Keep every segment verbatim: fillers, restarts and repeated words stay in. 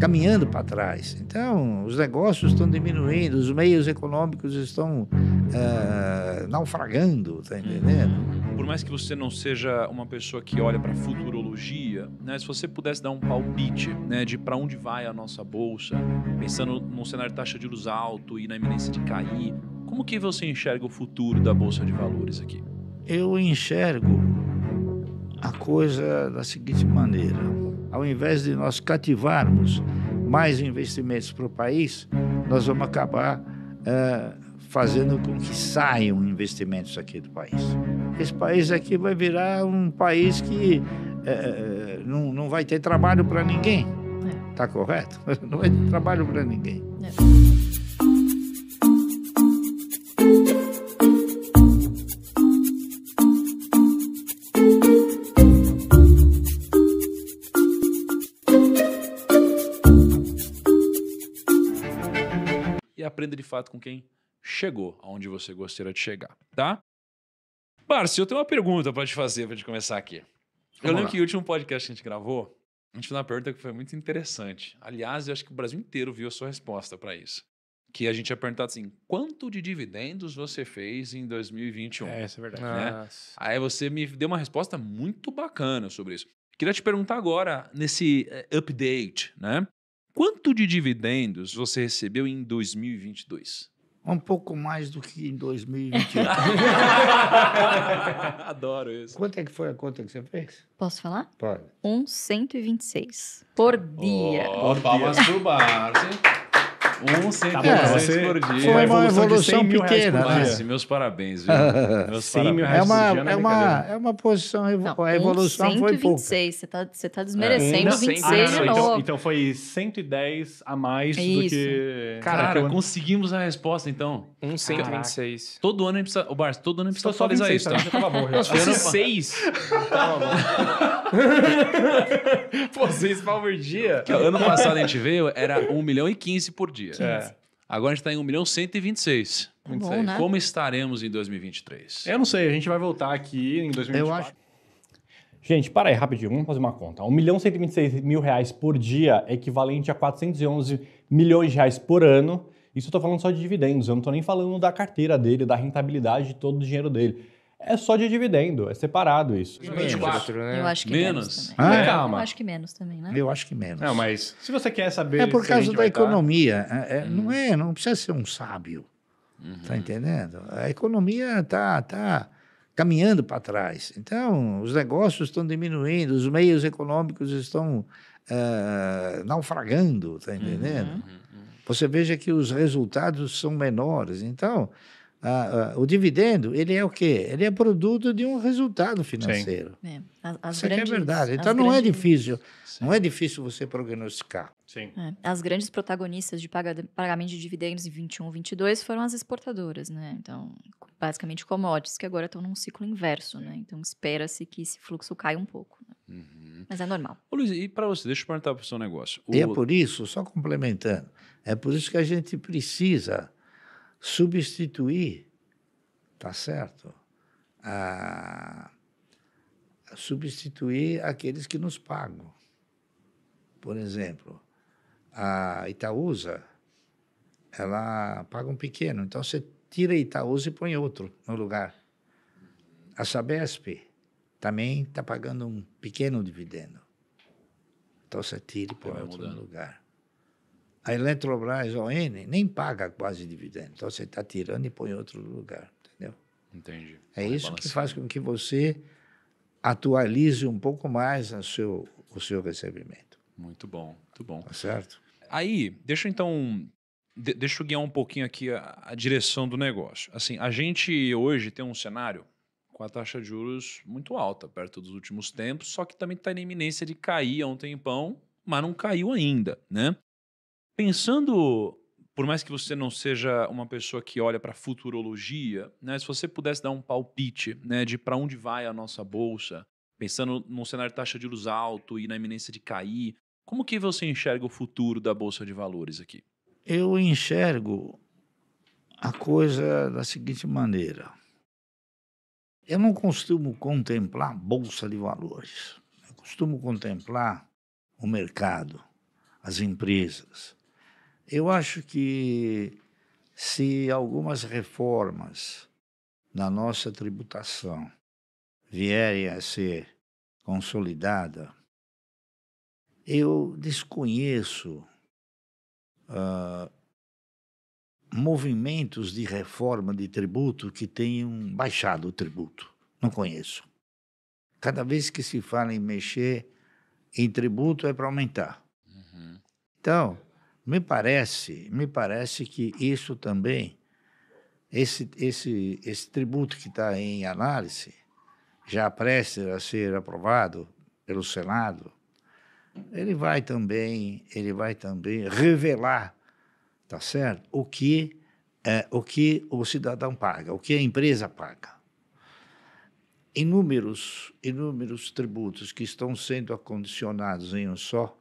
caminhando para trás. Então, os negócios estão diminuindo, os meios econômicos estão uh, naufragando, tá entendendo? Por mais que você não seja uma pessoa que olha para futurologia, né, se você pudesse dar um palpite, né, de para onde vai a nossa bolsa, pensando num cenário de taxa de juros alto e na iminência de cair, como que você enxerga o futuro da Bolsa de Valores aqui? Eu enxergo a coisa da seguinte maneira: ao invés de nós cativarmos mais investimentos para o país, nós vamos acabar é, fazendo com que saiam investimentos aqui do país. Esse país aqui vai virar um país que é, não, não vai ter trabalho para ninguém, tá correto? Não vai ter trabalho para ninguém. É. Aprenda de fato com quem chegou aonde você gostaria de chegar, tá? Márcio, eu tenho uma pergunta para te fazer para a gente começar aqui. Vamos eu lembro lá. Que o último podcast que a gente gravou, a gente fez uma pergunta que foi muito interessante. Aliás, eu acho que o Brasil inteiro viu a sua resposta para isso. Que a gente tinha perguntado assim, quanto de dividendos você fez em dois mil e vinte e um? É, isso é verdade. Né? Aí você me deu uma resposta muito bacana sobre isso. Queria te perguntar agora, nesse update, né? Quanto de dividendos você recebeu em dois mil e vinte e dois? Um pouco mais do que em dois mil e vinte e um. Adoro isso. Quanto é que foi a conta que você fez? Posso falar? Pode. um vírgula cento e vinte e seis por dia. Oh, por palmas dia. Pro bar, um vírgula cento e vinte e seis tá por dia. Foi uma, uma evolução, evolução pequena. Né? Meus parabéns, viu? Meus parabéns. É uma, é, uma, é uma posição... Não, a evolução foi pouca. cento e vinte e seis, você está desmerecendo vinte e seis de novo. Então foi cento e dez a mais é do que... Cara, Cara eu... conseguimos a resposta, então. um vírgula cento e vinte e seis. Todo ano a gente precisa... Ô, Barça, todo ano a gente precisa atualizar isso. Tá? Já tava bom, já. seis. Tava bom. Pô, seis pau por dia. Ano passado a gente veio, era um milhão e quinze por dia. É. Agora a gente está em um milhão cento e vinte e seis. Tá bom, né? Como estaremos em dois mil e vinte e três? Eu não sei, a gente vai voltar aqui em dois mil e vinte e quatro. Eu acho... Gente, para aí rapidinho, vamos fazer uma conta. um milhão cento e vinte e seis mil reais por dia é equivalente a quatrocentos e onze milhões de reais por ano. Isso eu estou falando só de dividendos, eu não estou nem falando da carteira dele, da rentabilidade de todo o dinheiro dele. É só de dividendo, é separado isso. vinte e quatro, né? Eu acho que menos. menos ah, é? Calma. Eu acho que menos também, né? Eu acho que menos. Não, mas se você quer saber... É por causa da economia. Estar... É, hum. Não é, não precisa ser um sábio. Uhum. Tá entendendo? A economia tá, tá caminhando para trás. Então, os negócios estão diminuindo, os meios econômicos estão uh, naufragando, tá entendendo? Uhum. Você veja que os resultados são menores. Então... Ah, ah, o dividendo, ele é o quê? Ele é produto de um resultado financeiro. É. As, isso grandes, é verdade. Então, não grandes... é difícil. Sim. Não é difícil você prognosticar. Sim. É. As grandes protagonistas de pagamento de dividendos em vinte e um, vinte e dois foram as exportadoras, né? Então, basicamente commodities, que agora estão num ciclo inverso, né? Então, espera-se que esse fluxo caia um pouco. Né? Uhum. Mas é normal. Ô, Luiz, e para você, deixa eu perguntar para o seu negócio. O... E é por isso, só complementando, é por isso que a gente precisa... substituir, tá certo? Ah, substituir aqueles que nos pagam. Por exemplo, a Itaúsa, ela paga um pequeno, então você tira a Itaúsa e põe outro no lugar. A Sabesp também está pagando um pequeno dividendo, então você tira e põe outro mudando. No lugar. A Eletrobras O N nem paga quase dividendo. Então, você está tirando e põe em outro lugar, entendeu? Entendi. É isso balanceado. Que faz com que você atualize um pouco mais o seu, o seu recebimento. Muito bom, muito bom. Tá certo? Aí, deixa eu, então... De, deixa eu guiar um pouquinho aqui a, a direção do negócio. Assim, a gente hoje tem um cenário com a taxa de juros muito alta, perto dos últimos tempos, só que também está na iminência de cair há um tempão, mas não caiu ainda, né? Pensando, por mais que você não seja uma pessoa que olha para futurologia, né, se você pudesse dar um palpite, né, de para onde vai a nossa bolsa, pensando num cenário de taxa de juros alto e na iminência de cair, como que você enxerga o futuro da Bolsa de Valores aqui? Eu enxergo a coisa da seguinte maneira. Eu não costumo contemplar Bolsa de Valores. Eu costumo contemplar o mercado. as empresas. Eu acho que se algumas reformas na nossa tributação vierem a ser consolidada, eu desconheço uh, movimentos de reforma de tributo que tenham baixado o tributo. Não conheço. Cada vez que se fala em mexer em tributo é para aumentar. Uhum. Então, me parece, me parece que isso também, esse, esse, esse tributo que está em análise, já prestes a ser aprovado pelo Senado, ele vai também, ele vai também revelar, tá certo, o que é, o que o cidadão paga, o que a empresa paga. Inúmeros, inúmeros tributos que estão sendo acondicionados em um só,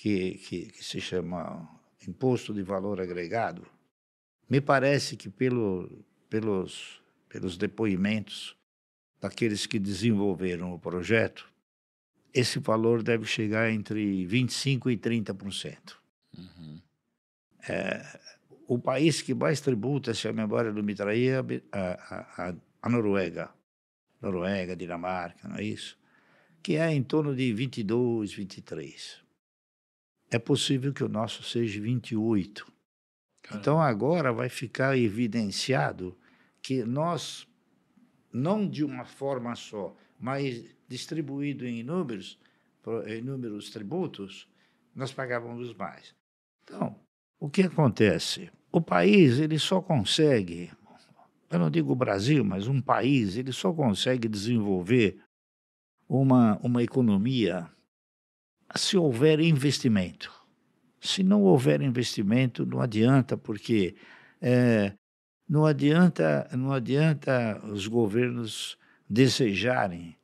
que, que, que se chama imposto de valor agregado, me parece que pelo, pelos, pelos depoimentos daqueles que desenvolveram o projeto, esse valor deve chegar entre vinte e cinco por cento e trinta por cento. Uhum. É, o país que mais tributa, se a memória não me trair, a, a, a Noruega. Noruega, Dinamarca, não é isso? Que é em torno de vinte e dois por cento, vinte e três por cento. É possível que o nosso seja vinte e oito por cento. Caramba. Então, agora vai ficar evidenciado que nós, não de uma forma só, mas distribuído em inúmeros, em inúmeros tributos, nós pagávamos mais. Então, o que acontece? O país, ele só consegue, eu não digo o Brasil, mas um país, ele só consegue desenvolver uma, uma economia se houver investimento. Se não houver investimento, não adianta, porque é, não adianta, não adianta os governos desejarem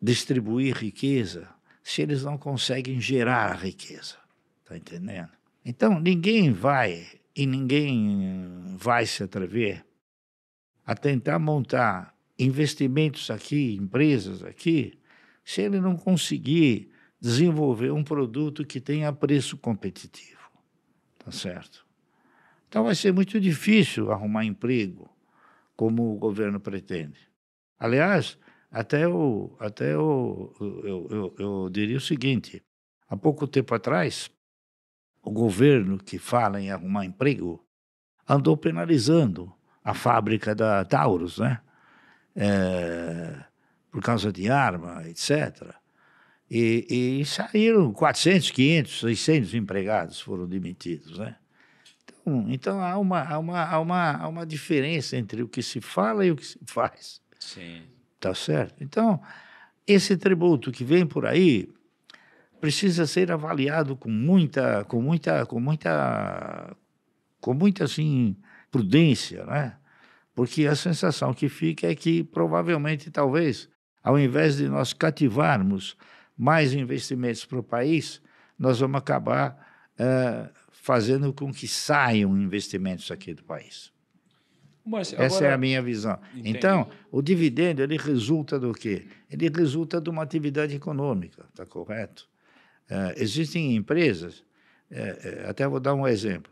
distribuir riqueza se eles não conseguem gerar a riqueza. Está entendendo? Então, ninguém vai e ninguém vai se atrever a tentar montar investimentos aqui, empresas aqui, se ele não conseguir desenvolver um produto que tenha preço competitivo. Tá certo? Então vai ser muito difícil arrumar emprego, como o governo pretende. Aliás, até, o, até o, eu, eu, eu diria o seguinte, há pouco tempo atrás, o governo que fala em arrumar emprego andou penalizando a fábrica da Taurus, né? É, por causa de arma, etcétera. E, e saíram quatrocentos, quinhentos, seiscentos empregados foram demitidos, né? Então, então há, uma, há, uma, há, uma, há uma diferença entre o que se fala e o que se faz. Sim. Tá certo? Então, esse tributo que vem por aí precisa ser avaliado com muita, com muita, com muita, com muita, assim, prudência, né? Porque a sensação que fica é que provavelmente, talvez, ao invés de nós cativarmos mais investimentos para o país, nós vamos acabar é, fazendo com que saiam investimentos aqui do país. Mas, agora... Essa é a minha visão. Entendi. Então, o dividendo, ele resulta do quê? Ele resulta de uma atividade econômica, está correto? É, existem empresas, é, é, até vou dar um exemplo.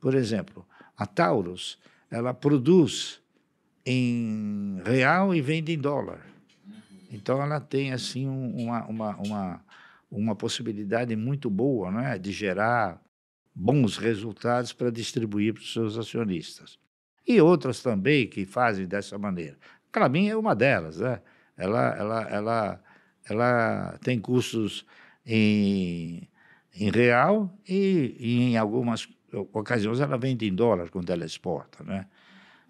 Por exemplo, a Taurus, ela produz em real e vende em dólar. Então, ela tem assim, uma, uma, uma, uma possibilidade muito boa, né, de gerar bons resultados para distribuir para os seus acionistas. E outras também que fazem dessa maneira. A Klabin é uma delas, né? Ela, ela, ela, ela tem custos em, em real e, e em algumas ocasiões ela vende em dólar quando ela exporta, né?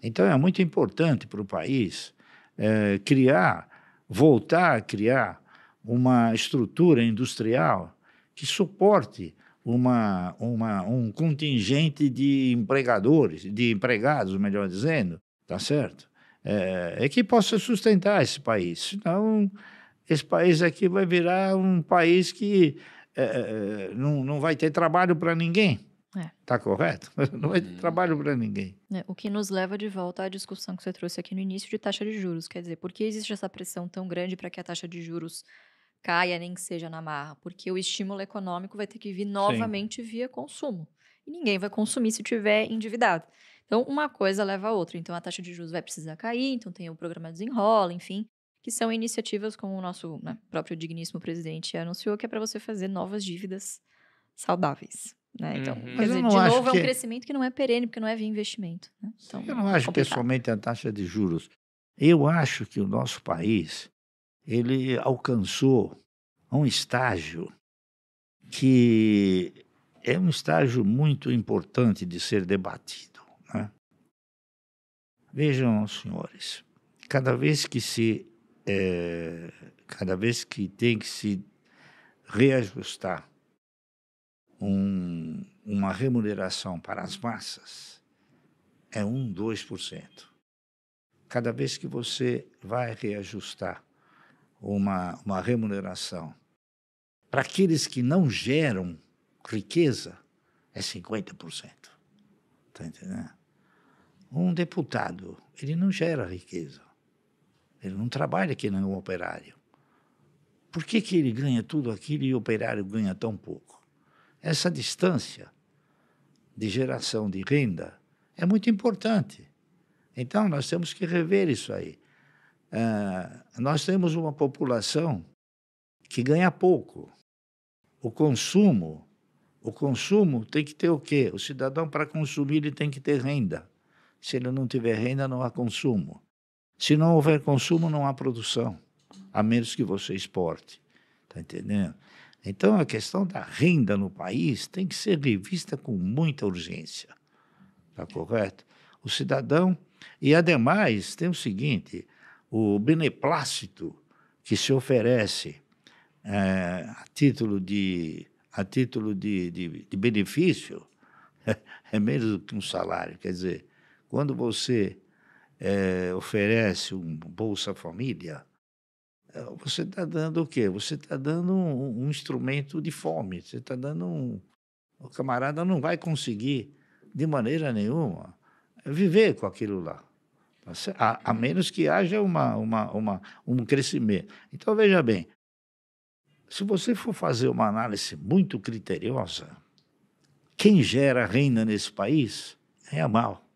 Então é muito importante para o país é, criar, voltar a criar uma estrutura industrial que suporte uma, uma, um contingente de empregadores, de empregados, melhor dizendo, tá certo? É, é que possa sustentar esse país, senão esse país aqui vai virar um país que é, não, não vai ter trabalho para ninguém. Está é. correto? Não vai ter trabalho para ninguém. É, o que nos leva de volta à discussão que você trouxe aqui no início de taxa de juros. Quer dizer, por que existe essa pressão tão grande para que a taxa de juros caia, nem que seja na marra, porque o estímulo econômico vai ter que vir novamente Sim. via consumo. E ninguém vai consumir se tiver endividado. Então, uma coisa leva a outra. Então, a taxa de juros vai precisar cair, então tem o programa Desenrola, enfim, que são iniciativas como o nosso né, próprio digníssimo presidente anunciou, que é para você fazer novas dívidas saudáveis. Né? Então, uhum. quer dizer, de novo, é um que... crescimento que não é perene, porque não é via investimento. Né? Então, eu não acho complicado. Pessoalmente a taxa de juros. Eu acho que o nosso país, ele alcançou um estágio que é um estágio muito importante de ser debatido. Né? Vejam, senhores, cada vez que se é, cada vez que tem que se reajustar um, uma remuneração para as massas, é um, dois por cento. Cada vez que você vai reajustar uma, uma remuneração para aqueles que não geram riqueza, é cinquenta por cento. Está entendendo? Um deputado, ele não gera riqueza. Ele não trabalha que nem um operário. Por que que ele ganha tudo aquilo e o operário ganha tão pouco? Essa distância de geração de renda é muito importante. Então, nós temos que rever isso aí. Ah, nós temos uma população que ganha pouco. O consumo, o consumo tem que ter o quê? O cidadão, para consumir, ele tem que ter renda. Se ele não tiver renda, não há consumo. Se não houver consumo, não há produção, a menos que você exporte. Está entendendo? Então, a questão da renda no país tem que ser revista com muita urgência. Está correto? O cidadão... E, ademais, tem o seguinte, o beneplácito que se oferece é, a título de, a título de, de, de benefício é menos do que um salário. Quer dizer, quando você... É, oferece um Bolsa Família, você está dando o quê? Você está dando um, um instrumento de fome, você está dando um... O camarada não vai conseguir, de maneira nenhuma, viver com aquilo lá, a, a menos que haja uma, uma, uma, um crescimento. Então, veja bem, se você for fazer uma análise muito criteriosa, quem gera renda nesse país ganha mal,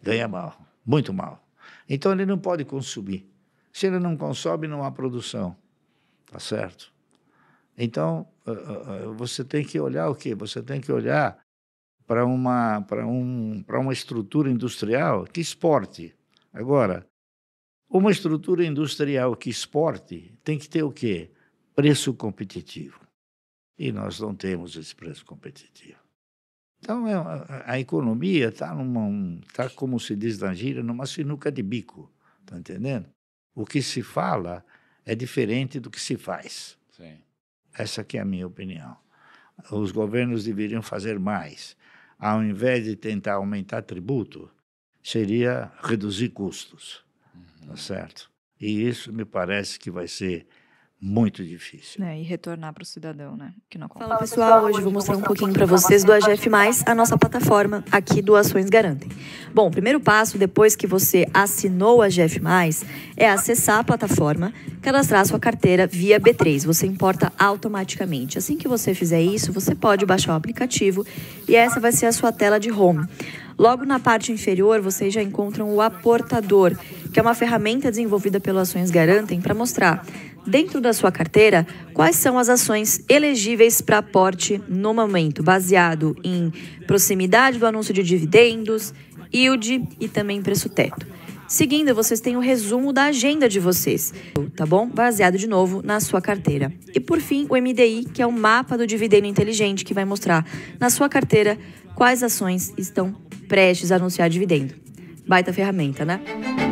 ganha mal. Muito mal. Então, ele não pode consumir. Se ele não consome, não há produção. Tá certo? Então, você tem que olhar o quê? Você tem que olhar para uma, para um, para uma estrutura industrial que exporte. Agora, uma estrutura industrial que exporte tem que ter o quê? Preço competitivo. E nós não temos esse preço competitivo. Então, a economia está, tá, como se diz na gíria, numa sinuca de bico. Está entendendo? O que se fala é diferente do que se faz. Sim. Essa que é a minha opinião. Os governos deveriam fazer mais. Ao invés de tentar aumentar tributo, seria reduzir custos. Uhum. Tá certo? E isso me parece que vai ser... muito difícil. É, e retornar para o cidadão, né? Que não acontece. Fala, pessoal, hoje vou mostrar um pouquinho para vocês do A G F mais, a nossa plataforma aqui do Ações Garantem. Bom, o primeiro passo, depois que você assinou o A G F mais, é acessar a plataforma, cadastrar sua carteira via B três. Você importa automaticamente. Assim que você fizer isso, você pode baixar o aplicativo e essa vai ser a sua tela de home. Logo na parte inferior, vocês já encontram o aportador, que é uma ferramenta desenvolvida pelo Ações Garantem para mostrar, dentro da sua carteira, quais são as ações elegíveis para aporte no momento, baseado em proximidade do anúncio de dividendos, yield e também preço teto. Seguindo, vocês têm o resumo da agenda de vocês, tá bom? Baseado de novo na sua carteira. E por fim, o M D I, que é o mapa do dividendo inteligente, que vai mostrar na sua carteira quais ações estão prestes a anunciar dividendo. Baita ferramenta, né?